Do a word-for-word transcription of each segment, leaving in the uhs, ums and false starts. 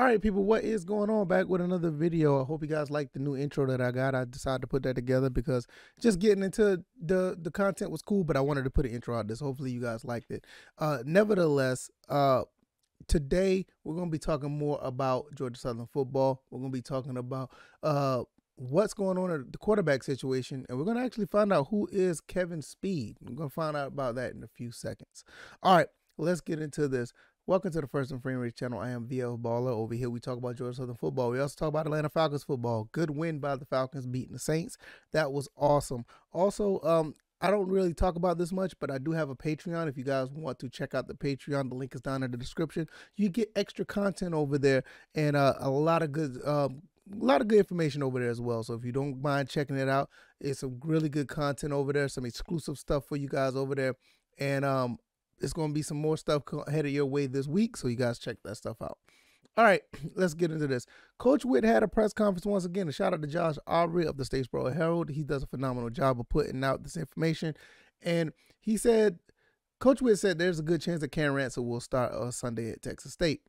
All right, people, what is going on? Back with another video. I hope you guys like the new intro that I got. I decided to put that together because just getting into the the content was cool, but I wanted to put an intro out this. Hopefully you guys liked it. Uh, nevertheless, uh, today we're going to be talking more about Georgia Southern football. We're going to be talking about uh, what's going on at the quarterback situation, and we're going to actually find out who is Kevin Speed. We're going to find out about that in a few seconds. All right, let's get into this. Welcome to the First And Framerates channel. I am V L Baller. Over here, we talk about Georgia Southern football. We also talk about Atlanta Falcons football. Good win by the Falcons beating the Saints. That was awesome. Also, um, I don't really talk about this much, but I do have a Patreon. If you guys want to check out the Patreon, the link is down in the description. You get extra content over there and uh, a lot of good um, a lot of good information over there as well. So if you don't mind checking it out, it's some really good content over there, some exclusive stuff for you guys over there. And um. It's going to be some more stuff headed your way this week, so you guys check that stuff out. All right, let's get into this. Coach Witt had a press conference once again. A shout out to Josh Aubrey of the Statesboro Herald. He does a phenomenal job of putting out this information. And he said, Coach Witt said, there's a good chance that Cam Ransom will start on Sunday at Texas State.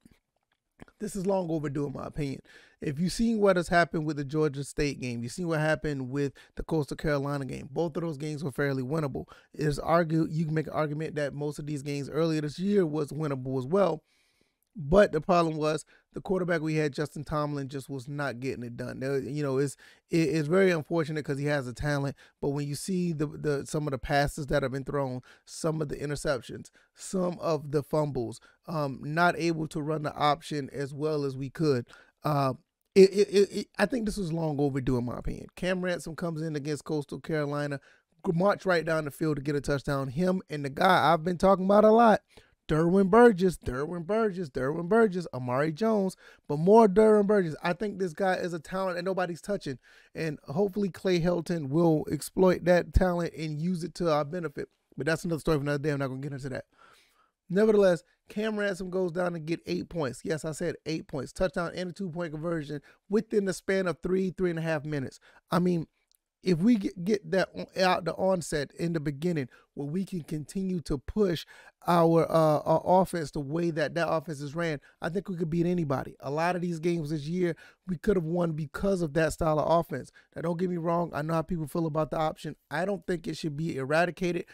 This is long overdue, in my opinion. If you've seen what has happened with the Georgia State game, you've seen what happened with the Coastal Carolina game. Both of those games were fairly winnable. It is argued, you can make an argument that most of these games earlier this year was winnable as well. But the problem was the quarterback we had, Justin Tomlin, just was not getting it done. There, you know, it's it, it's very unfortunate because he has the talent. But when you see the the some of the passes that have been thrown, some of the interceptions, some of the fumbles, um, not able to run the option as well as we could. Uh, it, it, it, it, I think this was long overdue, in my opinion. Cam Ransom comes in against Coastal Carolina, march right down the field to get a touchdown. Him and the guy I've been talking about a lot, Derwin Burgess, Derwin Burgess, Derwin Burgess, Amari Jones, but more Derwin Burgess. I think this guy is a talent that nobody's touching, and hopefully Clay Helton will exploit that talent and use it to our benefit. But that's another story for another day. I'm not going to get into that. Nevertheless, Cam Ransom goes down and get eight points. Yes, I said eight points. Touchdown and a two-point conversion within the span of three, three and a half minutes. I mean, if we get that out the onset in the beginning where we can continue to push our, uh, our offense the way that that offense is ran, I think we could beat anybody. A lot of these games this year, we could have won because of that style of offense. Now, don't get me wrong. I know how people feel about the option. I don't think it should be eradicated,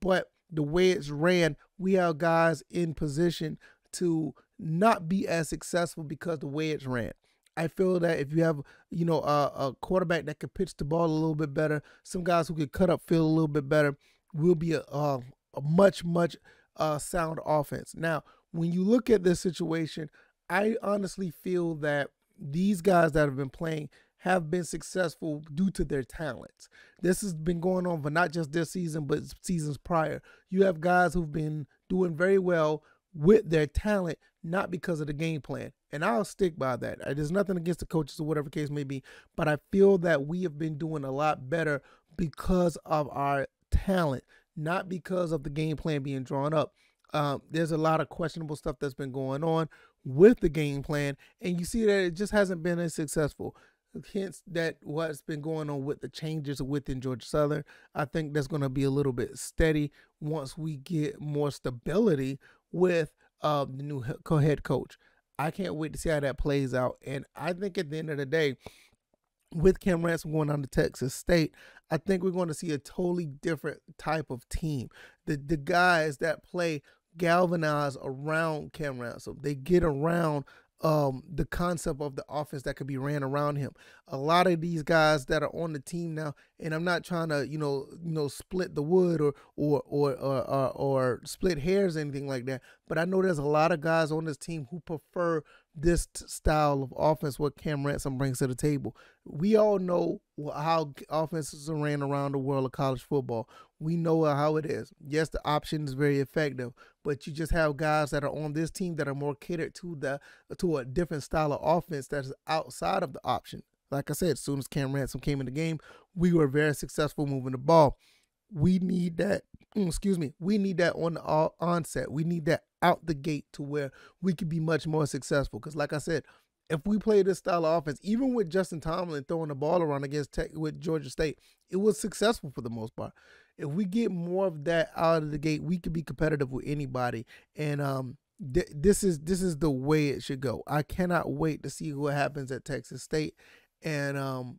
but the way it's ran, we have guys in position to not be as successful because the way it's ran. I feel that if you have, you know, a, a quarterback that could pitch the ball a little bit better, some guys who could cut up field a little bit better, will be a, a, a much, much uh, sound offense. Now, when you look at this situation, I honestly feel that these guys that have been playing have been successful due to their talents. This has been going on for not just this season, but seasons prior. You have guys who've been doing very well with their talent, not because of the game plan. And I'll stick by that. There's nothing against the coaches or whatever case may be, but I feel that we have been doing a lot better because of our talent, not because of the game plan being drawn up. Um, there's a lot of questionable stuff that's been going on with the game plan, and you see that it just hasn't been as successful. Hence that what's been going on with the changes within Georgia Southern. I think that's going to be a little bit steady once we get more stability with uh, the new head coach. I can't wait to see how that plays out. And I think at the end of the day, with Cam Ransom going on to Texas State, I think we're going to see a totally different type of team. The, the guys that play galvanize around Cam Ransom. They get around um, the concept of the offense that could be ran around him. A lot of these guys that are on the team now, and I'm not trying to, you know, you know, split the wood or, or, or, or, or, or split hairs or anything like that. But I know there's a lot of guys on this team who prefer this style of offense, what Cam Ransom brings to the table. We all know how offenses are ran around the world of college football. We know how it is. Yes, the option is very effective, but you just have guys that are on this team that are more catered to the to a different style of offense that's outside of the option. Like I said, as soon as Cam Ransom came in the game, we were very successful moving the ball. We need that. Excuse me. We need that on the onset. We need that out the gate to where we could be much more successful. Because like I said, if we play this style of offense, even with Justin Tomlin throwing the ball around against Tech with Georgia State, it was successful for the most part. If we get more of that out of the gate, we could be competitive with anybody. And um, th this is this is the way it should go. I cannot wait to see what happens at Texas State, and um,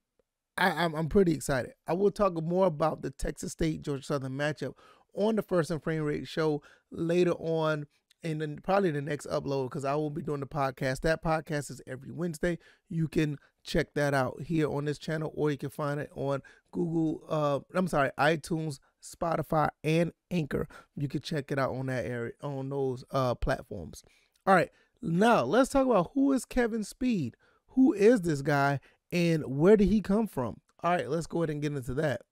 I, I'm I'm pretty excited. I will talk more about the Texas State Georgia Southern matchup on the First and Framerate show later on. And then probably the next upload, because I will be doing the podcast. That podcast is every Wednesday. You can check that out here on this channel, or you can find it on Google. Uh, I'm sorry, iTunes, Spotify, and Anchor. You can check it out on that area, on those uh, platforms. All right, now let's talk about who is Kevin Speed. Who is this guy, and where did he come from? All right, let's go ahead and get into that.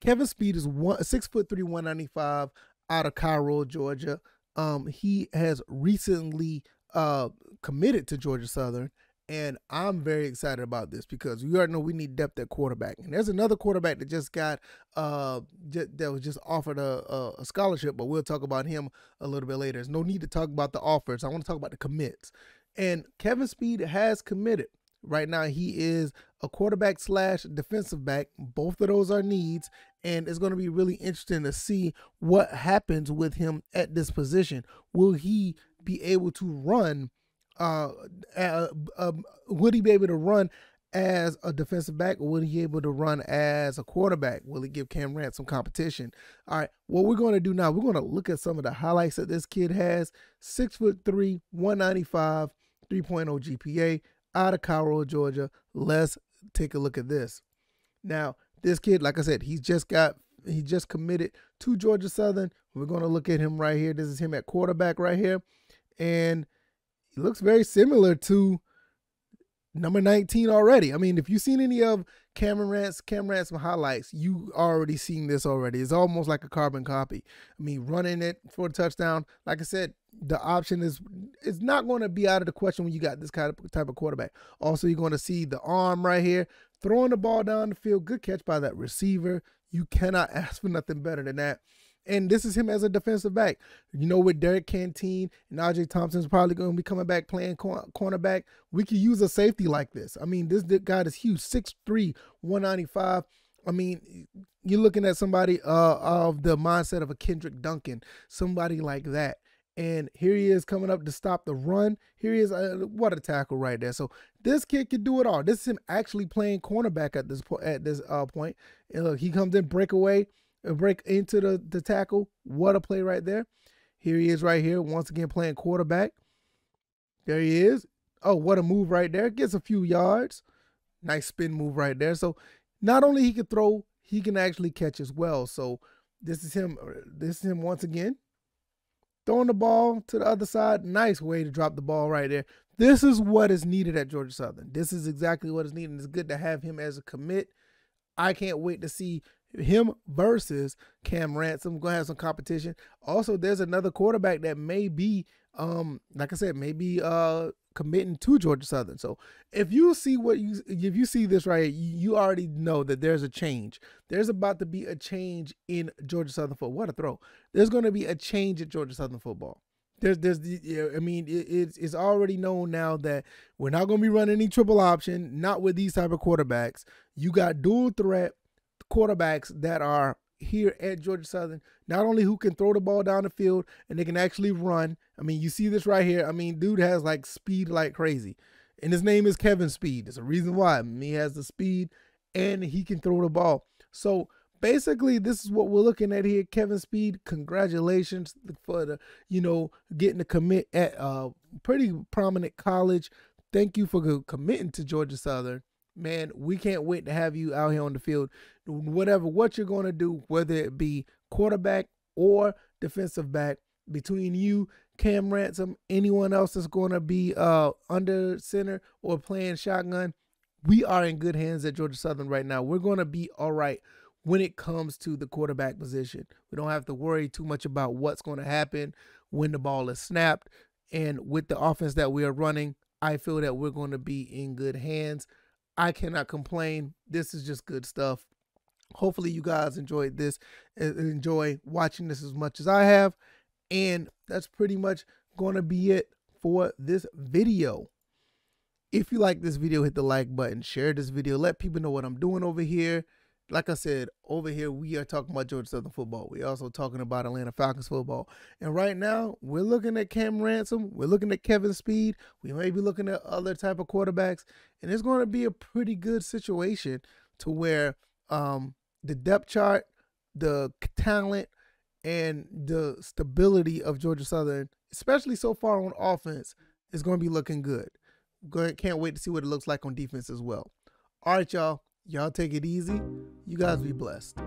Kevin Speed is one six foot three, one ninety five, out of Cairo, Georgia. Um, he has recently uh, committed to Georgia Southern, and I'm very excited about this because we already know we need depth at quarterback. And there's another quarterback that just got uh, that was just offered a, a scholarship, but we'll talk about him a little bit later. There's no need to talk about the offers. I want to talk about the commits. And Kevin Speed has committed. Right now, he is a quarterback slash defensive back. Both of those are needs, and it's going to be really interesting to see what happens with him at this position. Will he be able to run? Uh, uh, uh, would he be able to run as a defensive back, or would he be able to run as a quarterback? Will he give Cam Ransom some competition? All right, what we're going to do now, we're going to look at some of the highlights that this kid has. Six foot three, one ninety-five, three point oh G P A. Out of Cairo, Georgia. Let's take a look at this. Now, this kid, like I said, he's just got, he just committed to Georgia Southern. We're going to look at him right here. This is him at quarterback right here. And he looks very similar to number nineteen already. I mean, if you've seen any of Cam Ransom highlights, you already seen this already. It's almost like a carbon copy. I mean, running it for a touchdown. Like I said, the option is it's not going to be out of the question when you got this kind of type of quarterback. Also, you're going to see the arm right here, throwing the ball down the field. Good catch by that receiver. You cannot ask for nothing better than that. And this is him as a defensive back. You know, with Derek Canteen and Najee Thompson's probably going to be coming back playing cornerback, we could use a safety like this. I mean, this guy is huge, six three, one ninety-five. I mean, you're looking at somebody uh, of the mindset of a Kendrick Duncan, somebody like that. And here he is coming up to stop the run. Here he is. Uh, what a tackle right there. So this kid can do it all. This is him actually playing cornerback at this, po at this uh, point. And look, he comes in breakaway and break into the, the tackle. What a play right there. Here he is right here. Once again, playing quarterback. There he is. Oh, what a move right there. Gets a few yards. Nice spin move right there. So not only he can throw, he can actually catch as well. So this is him. This is him once again. Throwing the ball to the other side. Nice way to drop the ball right there. This is what is needed at Georgia Southern. This is exactly what is needed. It's good to have him as a commit. I can't wait to see him versus Cam Ransom. Going to have some competition. Also, there's another quarterback that may be, um, like I said, maybe uh, committing to Georgia Southern. So if you see what you, if you see this right here, you already know that there's a change. There's about to be a change in Georgia Southern football. What a throw! There's going to be a change at Georgia Southern football. There's, there's, the, I mean, it, it's, it's already known now that we're not going to be running any triple option. Not with these type of quarterbacks. You got dual threat quarterbacks that are here at Georgia Southern, not only who can throw the ball down the field and they can actually run. I mean, you see this right here. I mean, dude has like speed like crazy, and his name is Kevin Speed. There's a reason why. I mean, he has the speed and he can throw the ball. So basically, this is what we're looking at here. Kevin Speed, congratulations for the, you know, getting to commit at a pretty prominent college. Thank you for committing to Georgia Southern. Man, we can't wait to have you out here on the field. Whatever, what you're going to do, whether it be quarterback or defensive back, between you, Cam Ransom, anyone else that's going to be uh, under center or playing shotgun, we are in good hands at Georgia Southern right now. We're going to be all right when it comes to the quarterback position. We don't have to worry too much about what's going to happen when the ball is snapped. And with the offense that we are running, I feel that we're going to be in good hands. I cannot complain. This is just good stuff. Hopefully you guys enjoyed this and enjoy watching this as much as I have. And that's pretty much going to be it for this video. If you like this video, hit the like button, share this video, let people know what I'm doing over here. like I said, over here we are talking about Georgia Southern football. We're also talking about Atlanta Falcons football. And right now, we're looking at Cam Ransom. We're looking at Kevin Speed. We may be looking at other type of quarterbacks. And it's going to be a pretty good situation to where um, the depth chart, the talent, and the stability of Georgia Southern, especially so far on offense, is going to be looking good. Can't wait to see what it looks like on defense as well. All right, y'all. Y'all take it easy. You guys be blessed.